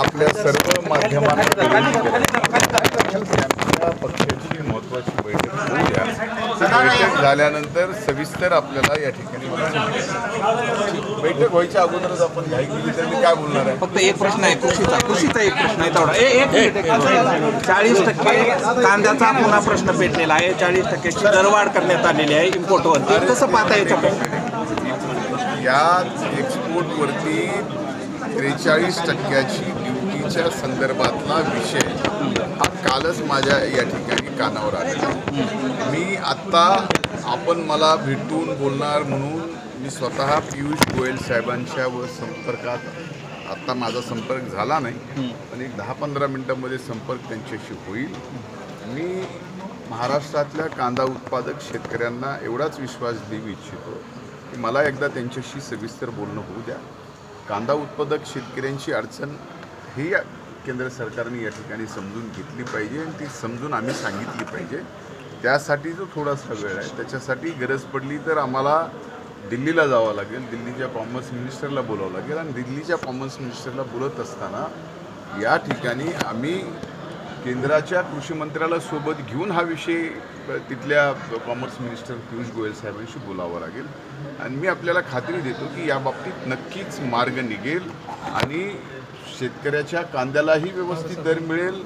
आपल्या सर्व माध्यमांना पक्षाची महत्त्वाची बैठक होत्या, बैठक झाल्यानंतर सविस्तर आपल्याला या ठिकाणी बैठक व्हायच्या अगोदरच आपण मी काय बोलणार आहे. फक्त एक प्रश्न आहे कृषीचा एक प्रश्न आहे तेवढा. 40% कांद्याचा पुन्हा प्रश्न पेटलेला आहे. 40%ची दरवाढ करण्यात आलेली आहे इम्पोर्टवर. कसं पाहता याच्याकडे या एक्सपोर्टवरती 43% ड्यूटीच्या संदर्भातला विषय हा कालच माझ्या या ठिकाणी कानावर आला. मी आत्ता आपण मला भेटून बोलणार म्हणून मी स्वतः पीयूष गोयल साहेबांच्या व संपर्कात आत्ता माझा संपर्क झाला नाही, पण एक 10-15 मिनटामध्ये संपर्क त्यांच्याशी होईल. मी महाराष्ट्रातल्या कांदा उत्पादक शेतकऱ्यांना एवढाच विश्वास देऊ इच्छितो की मला एकदा त्यांच्याशी सविस्तर बोलणं होऊ द्या. कांदा उत्पादक शेतकऱ्यांची अडचण ही केंद्र सरकारने या ठिकाणी समजून घेतली पाहिजे आणि ती समजून आम्ही सांगितली पाहिजे. त्यासाठी जो थोडासा वेळ आहे त्याच्यासाठी गरज पडली तर आम्हाला दिल्लीला जावं लागेल, दिल्लीच्या कॉमर्स मिनिस्टरला बोलावं लागेल आणि दिल्लीच्या कॉमर्स मिनिस्टरला बोलत असताना या ठिकाणी आम्ही केंद्राच्या कृषी मंत्र्याला सोबत घेऊन हा विषय तिथल्या कॉमर्स मिनिस्टर पीयूष गोयल साहेबांशी बोलावं लागेल. आणि मी आपल्याला खात्री देतो की याबाबतीत नक्कीच मार्ग निघेल आणि शेतकऱ्याच्या कांद्यालाही व्यवस्थित दर मिळेल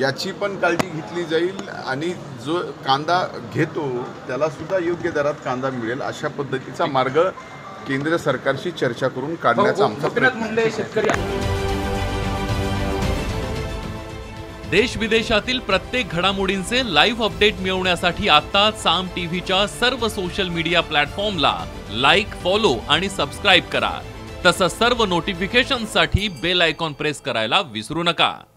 याची पण काळजी घेतली जाईल आणि जो कांदा घेतो त्यालासुद्धा योग्य दरात कांदा मिळेल अशा पद्धतीचा मार्ग केंद्र सरकारशी चर्चा करून काढण्याचा आमचा प्रयत्न. देश विदेशातील प्रत्येक घडामोडींचे लाईव्ह अपडेट मिळवण्यासाठी आता साम टीव्हीच्या सर्व सोशल मीडिया प्लॅटफॉर्मला लाईक, फॉलो आणि सबस्क्राईब करा. तसंच सर्व नोटिफिकेशनसाठी बेल आयकॉन प्रेस करायला विसरू नका.